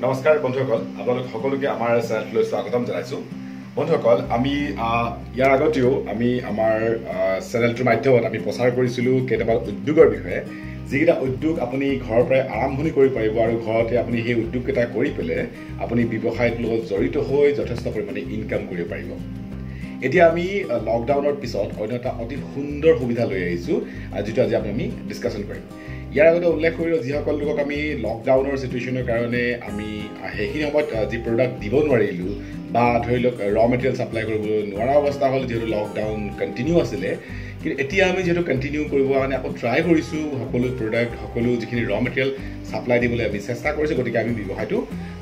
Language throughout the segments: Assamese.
नमस्कार बंधुसकल आपलोक सकलोके आमार चैनल स्वागतम जानाइछु। बंधुसकल आमी यार आगतेओ आमी आमार चैनलर माध्यमत आमी प्रचार करिसिलु केटामान उद्योगर विषये जिकिटा उद्योग आपुनि घर पराय आरम्भणि करि पारिब आरु घरते आपुनि हे उद्योग केटा करि पेले आपुनि व्यवसायत লগত জড়িত হৈ যথেষ্ট পৰিমাণে ইনকাম কৰিব পাৰিব। এতিয়া আমি লকডাউনৰ পিছত অন্য এটা অতি সুন্দৰ সুবিধা লৈ আহিছো যিটো আজি আমি ডিসকাশন কৰিম। ইয়াৰ আগতে উল্লেখ কৰিলোঁ যিসকল লোকক আমি লকডাউনৰ সিটুৱেশ্যনৰ কাৰণে আমি সেইখিনি সময়ত যি প্ৰডাক্ট দিব নোৱাৰিলোঁ বা ধৰি লওক ৰ মেটেৰিয়েল ছাপ্লাই কৰিব নোৱাৰা অৱস্থা হ'ল যিহেতু লকডাউন কণ্টিনিউ আছিলে। কিন্তু এতিয়া আমি যিহেতু কণ্টিনিউ কৰিব কাৰণে আকৌ ট্ৰাই কৰিছোঁ সকলো প্ৰডাক্ট সকলো যিখিনি ৰ মেটেৰিয়েল ছাপ্লাই দিবলৈ আমি চেষ্টা কৰিছোঁ। গতিকে আমি ব্যৱসায়টো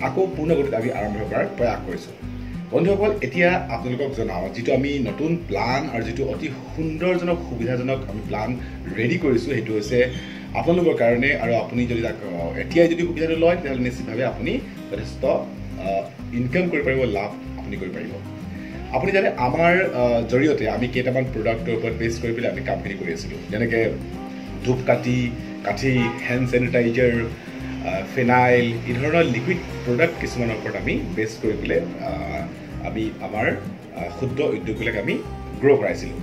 আকৌ পূৰ্ণ গতিত আমি আৰম্ভ কৰাৰ প্ৰয়াস কৰিছোঁ। বন্ধুসকল এতিয়া আপোনালোকক জনাওঁ যিটো আমি নতুন প্লান আৰু যিটো অতি সুন্দৰজনক সুবিধাজনক আমি প্লান ৰেডি কৰিছোঁ সেইটো হৈছে আপোনালোকৰ কাৰণে আৰু আপুনি যদি তাক এতিয়াই যদি সুবিধাটো লয় তেতিয়াহ'লে নিশ্চিতভাৱে আপুনি যথেষ্ট ইনকাম কৰিব পাৰিব, লাভ আপুনি কৰিব পাৰিব। আপুনি জানে আমাৰ জৰিয়তে আমি কেইটামান প্ৰডাক্টৰ ওপৰত বেছ কৰি পেলাই আমি কামখিনি কৰি আছিলোঁ, যেনেকৈ ধূপকাঠি কাঠি হেণ্ড চেনিটাইজাৰ ফেনাইল এই ধৰণৰ লিকুইড প্ৰডাক্ট কিছুমানৰ ওপৰত আমি বেছ কৰি পেলাই আমি আমাৰ ক্ষুদ্ৰ উদ্যোগবিলাক আমি গ্ৰ' কৰাইছিলোঁ।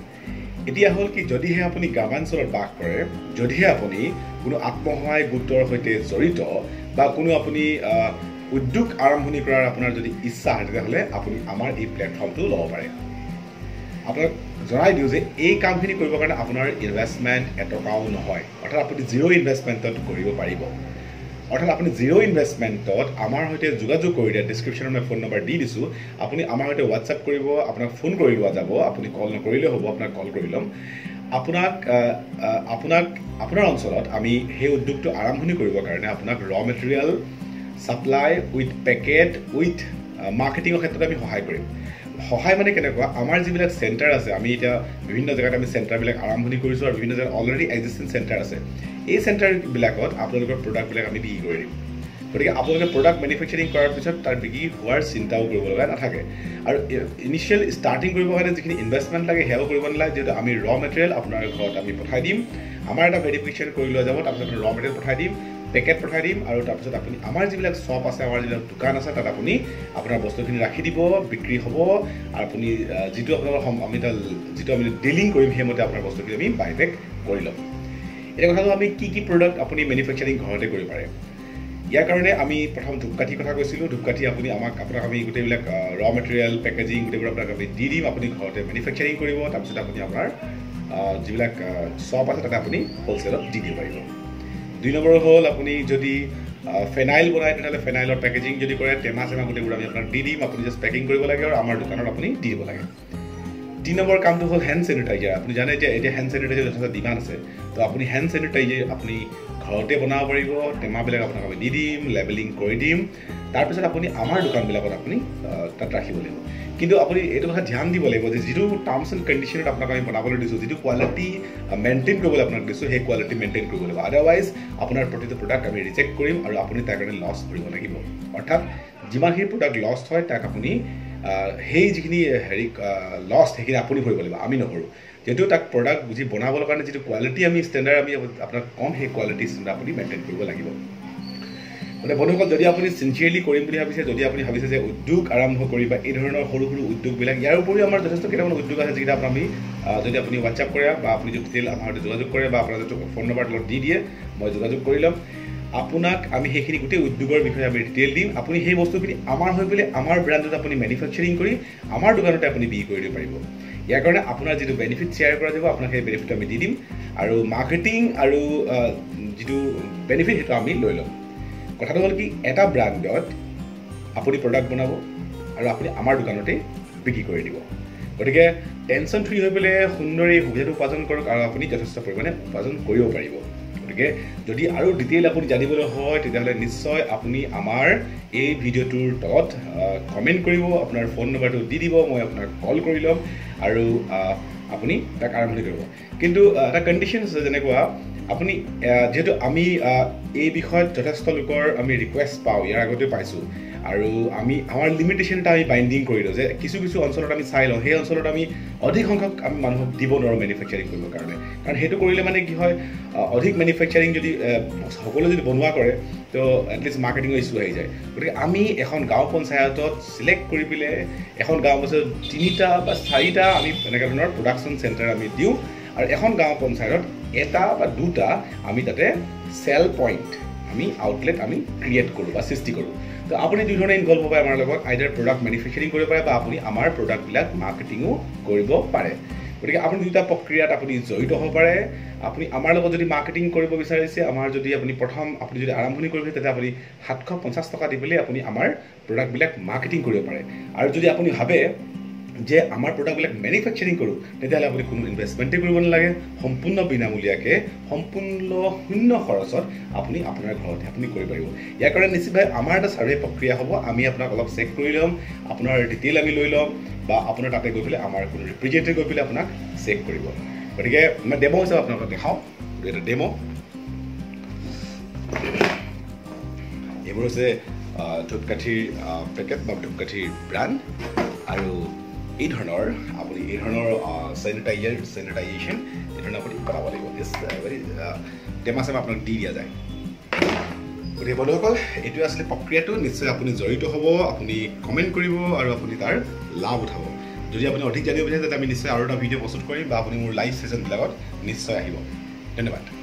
এতিয়া হ'ল কি যদিহে আপুনি গ্ৰামাঞ্চলত বাস কৰে, যদিহে আপুনি কোনো আত্মসহায়ক গোটৰ সৈতে জড়িত বা কোনো আপুনি উদ্যোগ আৰম্ভণি কৰাৰ আপোনাৰ যদি ইচ্ছা তেতিয়াহ'লে আপুনি আমাৰ এই প্লেটফৰ্মটো ল'ব পাৰে। আপোনাক জনাই দিওঁ যে এই কামখিনি কৰিবৰ কাৰণে আপোনাৰ ইনভেষ্টমেণ্ট এটকাও নহয়, অৰ্থাৎ আপুনি জিৰ' ইনভেষ্টমেণ্টত কৰিব পাৰিব। অৰ্থাৎ আপুনি জিৰ' ইনভেষ্টমেণ্টত আমাৰ সৈতে যোগাযোগ কৰি দিয়া ডিছক্ৰিপশ্যনত মই ফোন নম্বৰ দি দিছোঁ। আপুনি আমাৰ সৈতে হোৱাটছআপ কৰিব, আপোনাক ফোন কৰি লোৱা যাব, আপুনি কল নকৰিলেও হ'ব, আপোনাক কল কৰি ল'ম। আপোনাৰ অঞ্চলত আমি সেই উদ্যোগটো আৰম্ভণি কৰিবৰ কাৰণে আপোনাক ৰ material supply with packet with মাৰ্কেটিঙৰ ক্ষেত্ৰত আমি সহায় কৰিম। সহায় মানে কেনেকুৱা, আমাৰ যিবিলাক চেণ্টাৰ আছে আমি এতিয়া বিভিন্ন জেগাত আমি চেণ্টাৰবিলাক আৰম্ভণি কৰিছোঁ আৰু বিভিন্ন জেগাত অলৰেডি এক্সিষ্টিং চেণ্টাৰ আছে, এই চেণ্টাৰবিলাকত আপোনালোকৰ প্ৰডাক্টবিলাক আমি বিক্ৰী কৰি দিম। গতিকে আপোনালোকে প্ৰডাক্ট মেনুফেকচাৰিং কৰাৰ পিছত তাৰ বিক্ৰী হোৱাৰ চিন্তাও কৰিব লগা নাথাকে। আৰু ইনিচিয়েল ষ্টাৰ্টিং কৰিবৰ কাৰণে যিখিনি ইনভেষ্টমেণ্ট লাগে সেয়াও কৰিব নালাগে, যিহেতু আমি ৰ মেটেৰিয়েল আপোনাৰ ঘৰত আমি পঠাই দিম। আমাৰ এটা ভেৰিফিকেশ্যন কৰি লোৱা যাব, তাৰপিছত ৰ মেটেৰিয়েল পঠাই দিম, পেকেট পঠাই দিম আৰু তাৰপিছত আপুনি আমাৰ যিবিলাক শ্বপ আছে আমাৰ যিবিলাক দোকান আছে তাত আপুনি আপোনাৰ বস্তুখিনি ৰাখি দিব, বিক্ৰী হ'ব আৰু আপুনি যিটো আপোনালোকৰ আমি তাত যিটো আমি ডিলিং কৰিম সেইমতে আপোনাৰ বস্তুখিনি আমি বাই বেক কৰি ল'ম। এই কথাটো আমি কি প্ৰডাক্ট আপুনি মেনুফেকচাৰিং ঘৰতে কৰিব পাৰে। ইয়াৰ কাৰণে আমি প্ৰথম ধূপকাঠিৰ কথা কৈছিলোঁ। ধূপকাঠি আপোনাক আমি গোটেইবিলাক ৰ মেটেৰিয়েল পেকেজিং গোটেইবোৰ আপোনাক আমি দি দিম, আপুনি ঘৰতে মেনুফেকচাৰিং কৰিব। তাৰপিছত আপুনি আপোনাৰ যিবিলাক শ্বপ আছে তাতে আপুনি হ'লচেলত দি দিব পাৰিব। দুই নম্বৰ হ'ল আপুনি যদি ফেনাইল বনায় তেতিয়াহ'লে ফেনাইলৰ পেকেজিং যদি কৰে টেমা চেমা গোটেইবোৰ আমি আপোনাক দি দিম, আপুনি জাষ্ট পেকিং কৰিব লাগে আৰু আমাৰ দোকানত আপুনি দি দিব লাগে। তিনি নম্বৰ কামটো হ'ল হেণ্ড চেনিটাইজাৰ। আপুনি জানে এতিয়া হেণ্ড চেনিটাইজাৰ যথেষ্ট ডিমাণ্ড আছে, তো আপুনি হেণ্ড চেনিটাইজাৰ আপুনি ঘৰতে বনাব পাৰিব। টেমাবিলাক আপোনাক আমি দি দিম, লেবেলিং কৰি দিম, তাৰপিছত আপুনি আমাৰ দোকানবিলাকত আপুনি তাত ৰাখিব লাগিব। কিন্তু আপুনি এইটো কথা ধ্যান দিব লাগিব যে যিটো টাৰ্মছ এণ্ড কণ্ডিশ্যনত আপোনাক আমি বনাবলৈ দিছোঁ, যিটো কোৱালিটি মেইনটেইন কৰিবলৈ আপোনাক দিছোঁ সেই কোৱালিটি মেইনটেইন কৰিব লাগিব। আদাৰৱাইজ আপোনাৰ প্ৰতিটো প্ৰডাক্ট আমি ৰিজেক্ট কৰিম আৰু আপুনি তাৰ কাৰণে লছ কৰিব লাগিব। অৰ্থাৎ যিমানখিনি প্ৰডাক্ট লছ হয় তাক আপুনি সেই যিখিনি হেৰি লছ সেইখিনি আপুনি ভৰিব লাগিব, আমি নভৰোঁ। যিহেতু তাক প্ৰডাক্ট বুজি বনাবৰ কাৰণে যিটো কোৱালিটি আমি ষ্টেণ্ডাৰ্ড আমি আপোনাক কম, সেই কোৱালিটি ষ্টেণ্ডাৰ্ড আপুনি মেইনটেইন কৰিব লাগিব। মানে বন্ধুসকল যদি আপুনি চিনচিয়াৰলি কৰিম বুলি ভাবিছে, যদি আপুনি ভাবিছে যে উদ্যোগ আৰম্ভ কৰি বা এই ধৰণৰ সৰু সৰু উদ্যোগবিলাক, ইয়াৰ উপৰিও আমাৰ যথেষ্ট কেইটামান উদ্যোগ আছে যিকেইটা আমি যদি আপুনি হোৱাটছআপ কৰে বা আপুনি যদি ডিটেইল আমাৰ সৈতে যোগাযোগ কৰে বা আপোনাৰ যদি ফোন নম্বৰ লগত দি দিয়ে মই যোগাযোগ কৰি ল'ম, আপোনাক আমি সেইখিনি গোটেই উদ্যোগৰ বিষয়ে আমি ডিটেইল দিম। আপুনি সেই বস্তুখিনি আমাৰ হৈ পেলাই আমাৰ ব্ৰেণ্ডত আপুনি মেনুফেকচাৰিং কৰি আমাৰ দোকানতে আপুনি বিক্ৰী কৰি দিব পাৰিব। ইয়াৰ কাৰণে আপোনাৰ যিটো বেনিফিট শ্বেয়াৰ কৰা যাব আপোনাক সেই বেনিফিট আমি দি দিম আৰু মাৰ্কেটিং আৰু যিটো বেনিফিট সেইটো আমি লৈ ল'ম। কথাটো হ'ল কি এটা ব্ৰেণ্ডত আপুনি প্ৰডাক্ট বনাব আৰু আপুনি আমাৰ দোকানতে বিক্ৰী কৰি দিব। গতিকে টেনশ্যন ফ্ৰী হৈ পেলাই সুন্দৰ এই সুবিধাটো উপাৰ্জন কৰক আৰু আপুনি যথেষ্ট পৰিমাণে উপাৰ্জন কৰিব পাৰিব। গতিকে যদি আৰু ডিটেইল আপুনি জানিবলৈ হয় তেতিয়াহ'লে নিশ্চয় আপুনি আমাৰ এই ভিডিঅ'টোৰ তলত কমেণ্ট কৰিব, আপোনাৰ ফোন নম্বৰটো দি দিব, মই আপোনাক কল কৰি ল'ম আৰু আপুনি তাক আৰম্ভ কৰিব। কিন্তু এটা কণ্ডিশ্যন আছে, যেনেকুৱা अपनी जेतु आमी ए बिखय जथेष्ट लोकर आमी रिक्वेस्ट पाउ यार आगते पाइसु आरो आमी आमार लिमिटेशन टा आमी बाइंडिंग करिलो जे किछु किछु अञ्चलत आमी साइल हे अञ्चलत आमी अधिक संख्यक आमी मानुहक दिबो नरो मैन्युफैक्चरिंग करबो कारणे कारण हेतु करिले माने कि होय अधिक मैन्युफैक्चरिंग जदि सकलो जदि बनवा करे तो एटलिस्ट मार्केटिंग इश्यू হৈ যায় গতিকে আমি এখন গাঁও পঞ্চায়তত সিলেক্ট কৰি পিলে এখন গাঁও পঞ্চায়ত তিনিটা বা চাৰিটা আমি এনেকা ধৰণৰ প্ৰডাকচন চেণ্টাৰ আমি দিওঁ আৰু এখন গাঁও পঞ্চায়তত এটা বা দুটা আমি তাতে সেল পইণ্ট আমি আউটলেট আমি ক্রিয়েট কৰোঁ বা সৃষ্টি কৰোঁ তো আপুনি দুই ধৰণে ইনভলভ হ'ব আমাৰ লগত আইদাৰ প্ৰডাক্ট ম্যানুফ্যাকচাৰিং কৰিব পাৰে বা আপুনি আমাৰ প্ৰডাক্টবিলাক মাৰ্কেটিংও কৰিব পাৰে গতিকে আপুনি দুটা প্ৰক্ৰিয়াত আপুনি জড়িত হ'ব পাৰে আপুনি আমাৰ লগত যদি মাৰ্কেটিং কৰিব বিচাৰিছে আমাৰ যদি আপুনি প্ৰথম আপুনি যদি আৰম্ভণি কৰিব তেতে আপুনি 750 টকা দি পেলে আপুনি আমাৰ প্ৰডাক্টবিলাক মাৰ্কেটিং কৰিব পাৰে আৰু যদি আপুনি ভাবে जे आमार प्रोडक्ट मैन्युफैक्चरिंग करूँ तेतियाह'ले आपुनि कोनो इन्वेस्टमेंटे करिब नालागे सम्पूर्ण बिनामूलियाके सम्पूर्ण शून्य खरचत आपुनि आपुनार घरते आपुनि करि पारिब यार कारण निश्चितभावे आमार एटा सर्वे प्रक्रिया हब आमि आपुनाक अलप चेक करि लम आपुनार डिटेल आमि लइ लम बा आपुनार ताते गइ पेले आमार कोनो रिप्रेजेन्टेटिभ गइ पेले आपुनाक चेक करिब गतिके मैं डेमो हिसापे आपुनाक देखाउ एटा डेमो एबो होइसे धूपकाठीर पेकेट बा धूपकाठीर ब्रांड आरो यह सैनिटाइजर सैनिटाइजेशन ये अपनी बनाब लगे टेमा सेमा अपना दी दिया जाए गए बंधुसक ये आसले प्रक्रिया निश्चय अपनी जड़ित हम अपनी कमेन्ट कर तार लाभ उठा जो अपनी अधिक जान विचार निश्चय और भिडिओ प्रस्तुत कर मोर लाइव सेशन निश्चय आहिब धन्यवाद।